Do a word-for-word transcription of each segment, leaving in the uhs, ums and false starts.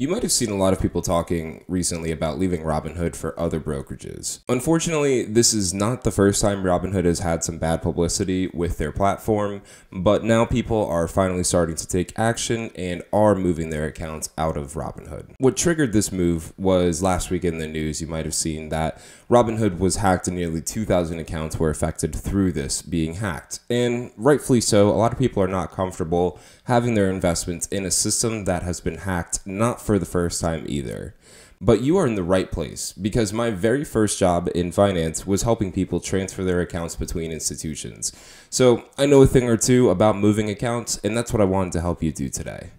You might have seen a lot of people talking recently about leaving Robinhood for other brokerages. Unfortunately, this is not the first time Robinhood has had some bad publicity with their platform, but now people are finally starting to take action and are moving their accounts out of Robinhood. What triggered this move was last week in the news. You might have seen that Robinhood was hacked and nearly two thousand accounts were affected through this being hacked. And rightfully so, a lot of people are not comfortable having their investments in a system that has been hacked, not for the first time either. But you are in the right place, because my very first job in finance was helping people transfer their accounts between institutions. So I know a thing or two about moving accounts, and that's what I wanted to help you do today.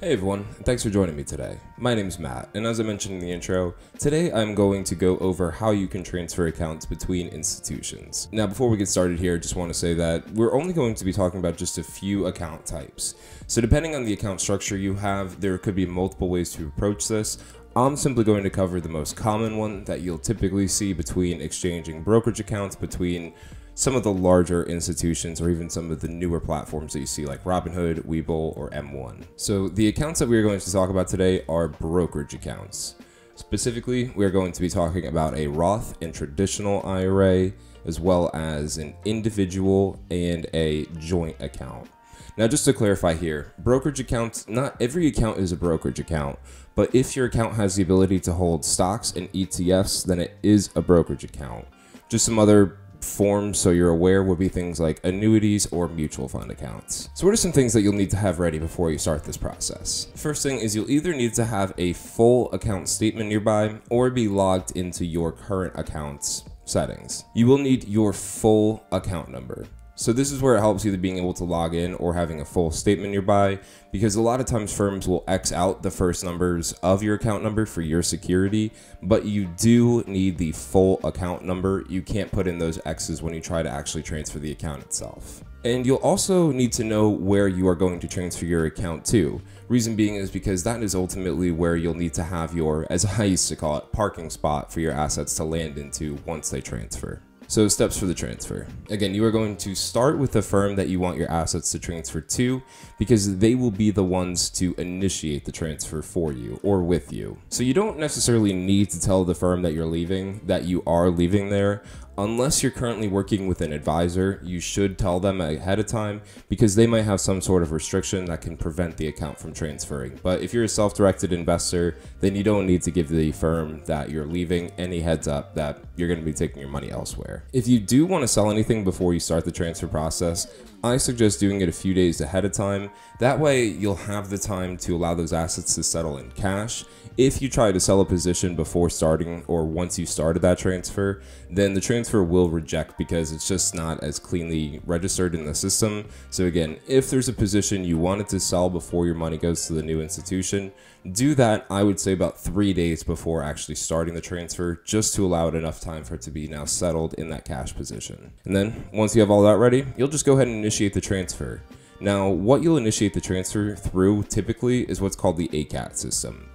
Hey everyone, thanks for joining me today. My name is Matt, and as I mentioned in the intro, today I'm going to go over how you can transfer accounts between institutions. Now, before we get started here, I just want to say that we're only going to be talking about just a few account types. So depending on the account structure you have, there could be multiple ways to approach this. I'm simply going to cover the most common one that you'll typically see between exchanging brokerage accounts between some of the larger institutions, or even some of the newer platforms that you see like Robinhood, WeBull, or M one. So the accounts that we're going to talk about today are brokerage accounts. Specifically, we're going to be talking about a Roth and traditional I R A, as well as an individual and a joint account. Now, just to clarify here, brokerage accounts, not every account is a brokerage account, but if your account has the ability to hold stocks and E T Fs, then it is a brokerage account. Just some other forms, so you're aware, would be things like annuities or mutual fund accounts. So what are some things that you'll need to have ready before you start this process? First thing is you'll either need to have a full account statement nearby or be logged into your current account's settings. You will need your full account number. So this is where it helps either being able to log in or having a full statement nearby, because a lot of times firms will X out the first numbers of your account number for your security, but you do need the full account number. You can't put in those X's when you try to actually transfer the account itself. And you'll also need to know where you are going to transfer your account to. Reason being is because that is ultimately where you'll need to have your, as I used to call it, parking spot for your assets to land into once they transfer. So steps for the transfer. Again, you are going to start with the firm that you want your assets to transfer to, because they will be the ones to initiate the transfer for you or with you. So you don't necessarily need to tell the firm that you're leaving that you are leaving there. Unless you're currently working with an advisor, you should tell them ahead of time, because they might have some sort of restriction that can prevent the account from transferring. But if you're a self-directed investor, then you don't need to give the firm that you're leaving any heads up that you're going to be taking your money elsewhere. If you do want to sell anything before you start the transfer process, I suggest doing it a few days ahead of time. That way you'll have the time to allow those assets to settle in cash. If you try to sell a position before starting, or once you started that transfer, then the transfer will reject because it's just not as cleanly registered in the system. So again, if there's a position you wanted to sell before your money goes to the new institution, do that, I would say, about three days before actually starting the transfer, just to allow it enough time for it to be now settled in that cash position. And then once you have all that ready, you'll just go ahead and initiate the transfer. Now, what you'll initiate the transfer through typically is what's called the A C A T system.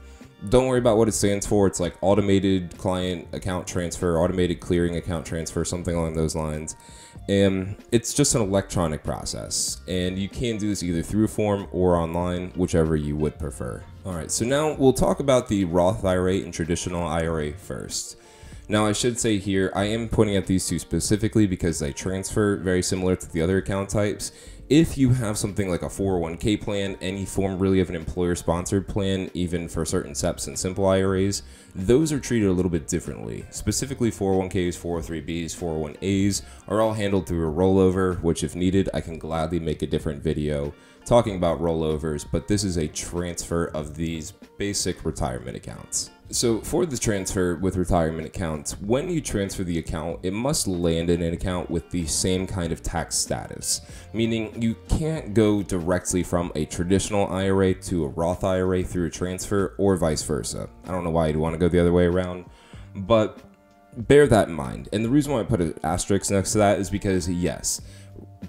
Don't worry about what it stands for. It's like automated client account transfer, automated clearing account transfer, something along those lines. And it's just an electronic process, and you can do this either through a form or online, whichever you would prefer. All right, so now we'll talk about the Roth I R A and traditional I R A first. Now, I should say here, I am pointing at these two specifically because they transfer very similar to the other account types. If you have something like a four oh one K plan, any form really of an employer-sponsored plan, even for certain S E Ps and simple I R As, those are treated a little bit differently. Specifically, four oh one Ks, four oh three Bs, four oh one As are all handled through a rollover, which if needed, I can gladly make a different video talking about rollovers, but this is a transfer of these basic retirement accounts. So for the transfer with retirement accounts, when you transfer the account, it must land in an account with the same kind of tax status, meaning you can't go directly from a traditional I R A to a Roth I R A through a transfer, or vice versa. I don't know why you'd want to go the other way around, but bear that in mind. And the reason why I put an asterisk next to that is because yes,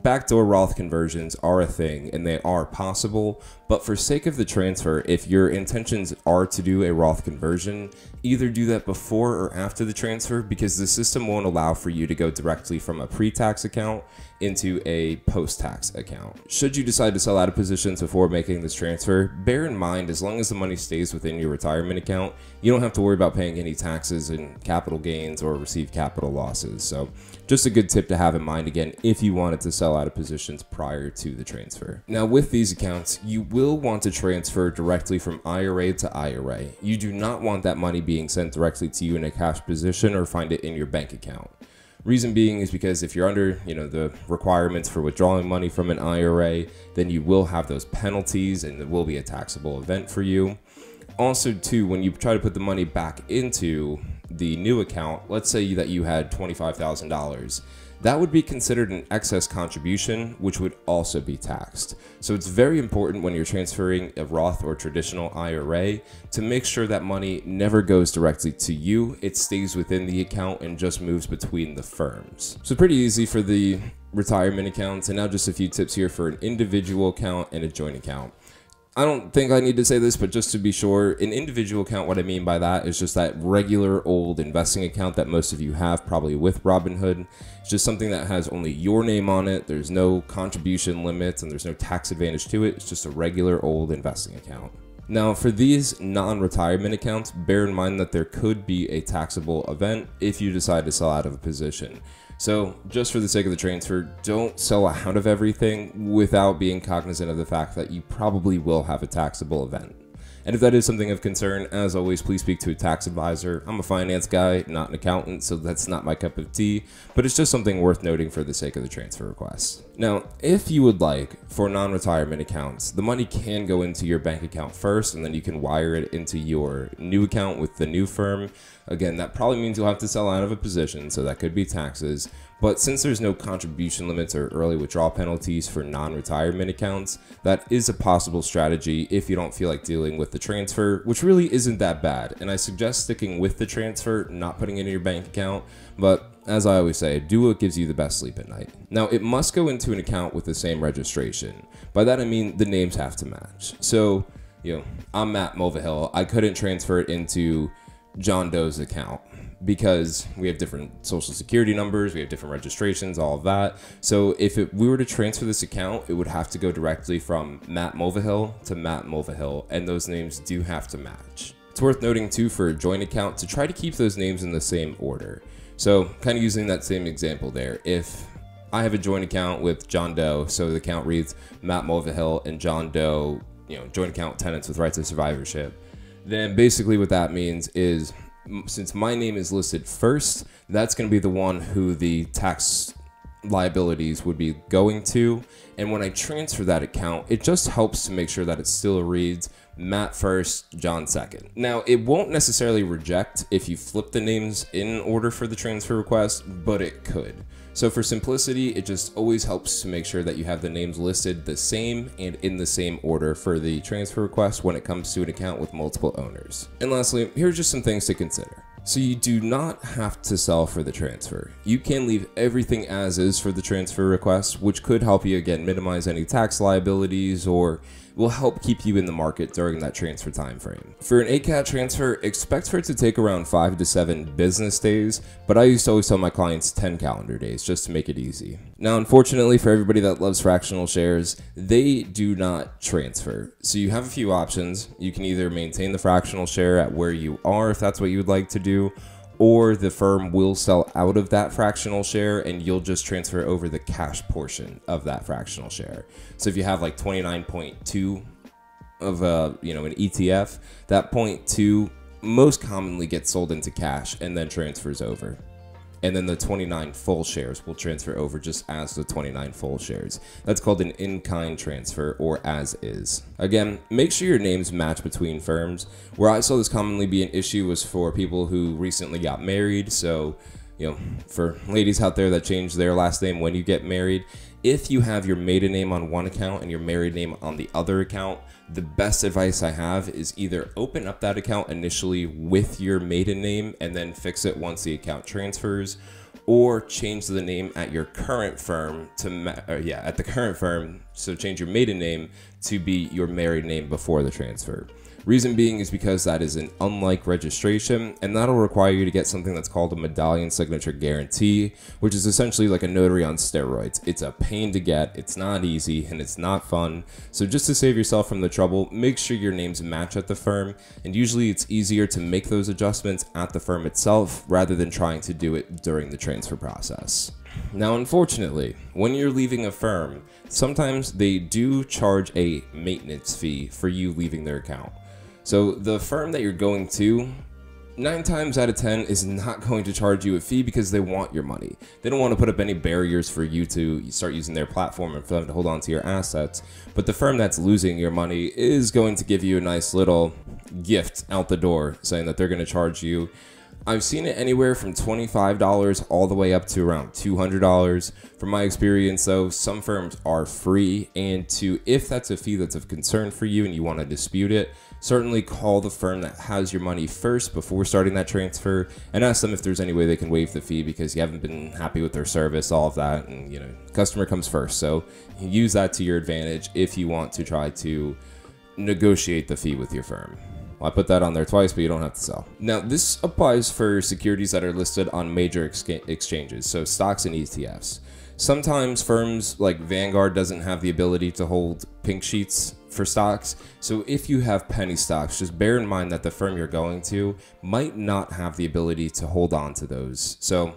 Backdoor Roth conversions are a thing and they are possible, but for sake of the transfer, if your intentions are to do a Roth conversion, either do that before or after the transfer, because the system won't allow for you to go directly from a pre-tax account into a post-tax account. Should you decide to sell out of positions before making this transfer, bear in mind, as long as the money stays within your retirement account, you don't have to worry about paying any taxes and capital gains or receive capital losses. So just a good tip to have in mind, again, if you wanted to sell out of positions prior to the transfer. Now with these accounts, you will want to transfer directly from I R A to I R A. You do not want that money being sent directly to you in a cash position or find it in your bank account. Reason being is because if you're under, you know, the requirements for withdrawing money from an I R A, then you will have those penalties and it will be a taxable event for you. Also too, when you try to put the money back into the new account, let's say that you had twenty-five thousand dollars. That would be considered an excess contribution, which would also be taxed. So it's very important when you're transferring a Roth or traditional I R A to make sure that money never goes directly to you. It stays within the account and just moves between the firms. So pretty easy for the retirement accounts. And now just a few tips here for an individual account and a joint account. I don't think I need to say this, but just to be sure, an individual account, what I mean by that is just that regular old investing account that most of you have, probably with Robinhood. It's just something that has only your name on it. There's no contribution limits and there's no tax advantage to it. It's just a regular old investing account. Now for these non-retirement accounts, bear in mind that there could be a taxable event if you decide to sell out of a position. So just for the sake of the transfer, don't sell out of everything without being cognizant of the fact that you probably will have a taxable event. And if that is something of concern, as always, please speak to a tax advisor. I'm a finance guy, not an accountant, so that's not my cup of tea, but it's just something worth noting for the sake of the transfer request. Now, if you would like, for non-retirement accounts, the money can go into your bank account first, and then you can wire it into your new account with the new firm. Again, that probably means you'll have to sell out of a position, so that could be taxes. But since there's no contribution limits or early withdrawal penalties for non-retirement accounts, that is a possible strategy if you don't feel like dealing with the transfer, which really isn't that bad. And I suggest sticking with the transfer, not putting it in your bank account. But as I always say, do what gives you the best sleep at night. Now, it must go into an account with the same registration. By that, I mean the names have to match. So, you know, I'm Matt Mulvihill. I couldn't transfer it into John Doe's account because we have different social security numbers, we have different registrations, all of that. So if it, we were to transfer this account, it would have to go directly from Matt Mulvihill to Matt Mulvihill, and those names do have to match. It's worth noting too for a joint account to try to keep those names in the same order. So kind of using that same example there, if I have a joint account with John Doe, so the account reads Matt Mulvihill and John Doe, you know, joint account tenants with rights of survivorship, then basically what that means is, since my name is listed first, that's going to be the one who the tax liabilities would be going to. And when I transfer that account, it just helps to make sure that it still reads Matt first, John second. Now, it won't necessarily reject if you flip the names in order for the transfer request, but it could. So for simplicity, it just always helps to make sure that you have the names listed the same and in the same order for the transfer request when it comes to an account with multiple owners. And lastly, here's just some things to consider. So you do not have to sell for the transfer. You can leave everything as is for the transfer request, which could help you, again, minimize any tax liabilities or will help keep you in the market during that transfer time frame. For an A C A T transfer, expect for it to take around five to seven business days, but I used to always tell my clients ten calendar days just to make it easy. Now, unfortunately for everybody that loves fractional shares, they do not transfer. So you have a few options. You can either maintain the fractional share at where you are, if that's what you would like to do, or the firm will sell out of that fractional share and you'll just transfer over the cash portion of that fractional share. So if you have like twenty-nine point two of a, you know, an E T F, that point two most commonly gets sold into cash and then transfers over. And then the twenty-nine full shares will transfer over just as the twenty-nine full shares. That's called an in-kind transfer, or as is. Again, make sure your names match between firms. Where I saw this commonly be an issue was for people who recently got married. So, you know, for ladies out there that change their last name when you get married, if you have your maiden name on one account and your married name on the other account, the best advice I have is either open up that account initially with your maiden name and then fix it once the account transfers, or change the name at your current firm to, or yeah, at the current firm. So change your maiden name to be your married name before the transfer. Reason being is because that is an unlike registration, and that'll require you to get something that's called a medallion signature guarantee, which is essentially like a notary on steroids. It's a pain to get, it's not easy, and it's not fun. So just to save yourself from the trouble, make sure your names match at the firm, and usually it's easier to make those adjustments at the firm itself rather than trying to do it during the transfer process. Now, unfortunately, when you're leaving a firm, sometimes they do charge a maintenance fee for you leaving their account. So the firm that you're going to, nine times out of ten, is not going to charge you a fee because they want your money. They don't want to put up any barriers for you to start using their platform and for them to hold on to your assets. But the firm that's losing your money is going to give you a nice little gift out the door saying that they're going to charge you. I've seen it anywhere from twenty-five dollars all the way up to around two hundred dollars. From my experience though, some firms are free, and to, if that's a fee that's of concern for you and you want to dispute it, certainly call the firm that has your money first before starting that transfer and ask them if there's any way they can waive the fee because you haven't been happy with their service, all of that, and you know, customer comes first. So use that to your advantage if you want to try to negotiate the fee with your firm. I put that on there twice, but you don't have to sell. Now, this applies for securities that are listed on major ex exchanges, so stocks and E T Fs. Sometimes firms like Vanguard doesn't have the ability to hold pink sheets for stocks. So if you have penny stocks, just bear in mind that the firm you're going to might not have the ability to hold on to those. So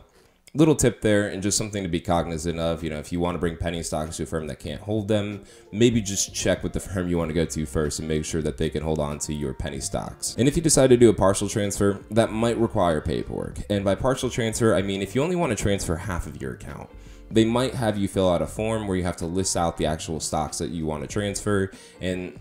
little tip there, and just something to be cognizant of. You know, if you want to bring penny stocks to a firm that can't hold them, maybe just check with the firm you want to go to first and make sure that they can hold on to your penny stocks. And if you decide to do a partial transfer, that might require paperwork. And by partial transfer, I mean if you only want to transfer half of your account, they might have you fill out a form where you have to list out the actual stocks that you want to transfer and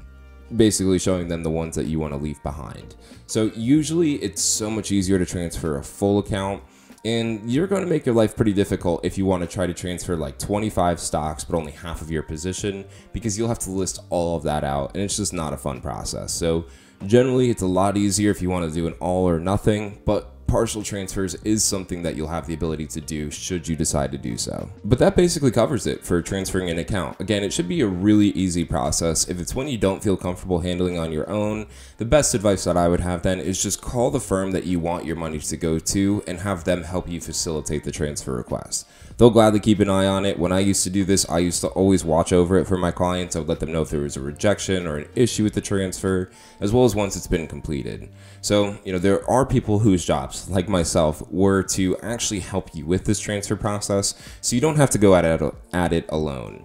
basically showing them the ones that you want to leave behind. So usually it's so much easier to transfer a full account. And you're going to make your life pretty difficult if you want to try to transfer like twenty-five stocks, but only half of your position, because you'll have to list all of that out. And it's just not a fun process. So generally, it's a lot easier if you want to do an all or nothing, but partial transfers is something that you'll have the ability to do should you decide to do so. But that basically covers it for transferring an account. Again, it should be a really easy process. If it's one you don't feel comfortable handling on your own, the best advice that I would have then is just call the firm that you want your money to go to and have them help you facilitate the transfer request. They'll gladly keep an eye on it. When I used to do this, I used to always watch over it for my clients. I would let them know if there was a rejection or an issue with the transfer, as well as once it's been completed. So, you know, there are people whose jobs, like myself, were to actually help you with this transfer process, so you don't have to go at it at it alone.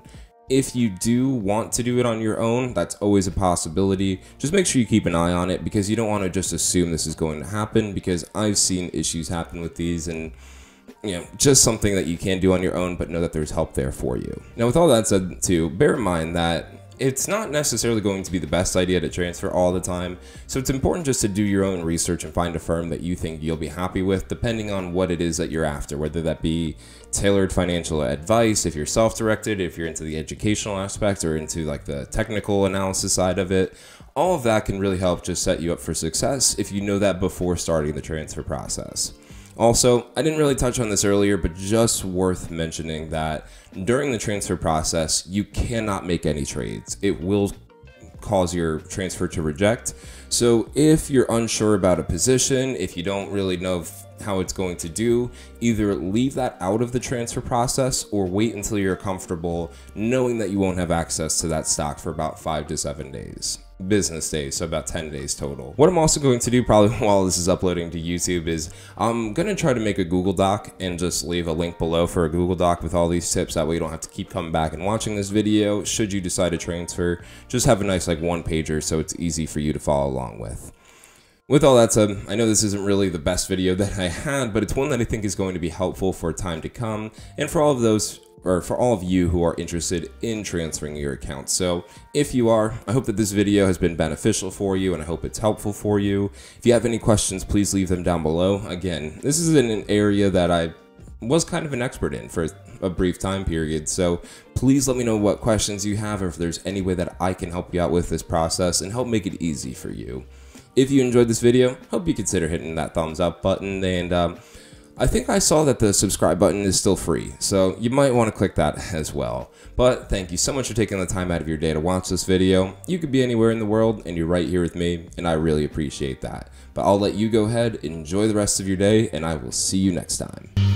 If you do want to do it on your own, that's always a possibility. Just make sure you keep an eye on it, because you don't want to just assume this is going to happen, because I've seen issues happen with these, and you know, just something that you can do on your own, but know that there's help there for you. Now, with all that said too, bear in mind that it's not necessarily going to be the best idea to transfer all the time, so it's important just to do your own research and find a firm that you think you'll be happy with, depending on what it is that you're after, whether that be tailored financial advice, if you're self-directed, if you're into the educational aspect or into like the technical analysis side of it. All of that can really help just set you up for success if you know that before starting the transfer process. Also, I didn't really touch on this earlier, but just worth mentioning that during the transfer process, you cannot make any trades. It will cause your transfer to reject. So if you're unsure about a position, if you don't really know how it's going to do, either leave that out of the transfer process or wait until you're comfortable knowing that you won't have access to that stock for about five to seven days. Business days, so about ten days total. What I'm also going to do probably while this is uploading to YouTube is I'm going to try to make a Google Doc and just leave a link below for a Google Doc with all these tips. That way you don't have to keep coming back and watching this video. Should you decide to transfer, just have a nice like one pager so it's easy for you to follow along with. With all that said, I know this isn't really the best video that I had, but it's one that I think is going to be helpful for time to come and for all of those or for all of you who are interested in transferring your account. So if you are, I hope that this video has been beneficial for you, and I hope it's helpful for you. If you have any questions, please leave them down below. Again, this is in an area that I was kind of an expert in for a brief time period. So please let me know what questions you have, or if there's any way that I can help you out with this process and help make it easy for you. If you enjoyed this video, hope you consider hitting that thumbs up button, and um, I think I saw that the subscribe button is still free, so you might want to click that as well. But thank you so much for taking the time out of your day to watch this video. You could be anywhere in the world and you're right here with me, and I really appreciate that. But I'll let you go ahead, enjoy the rest of your day, and I will see you next time.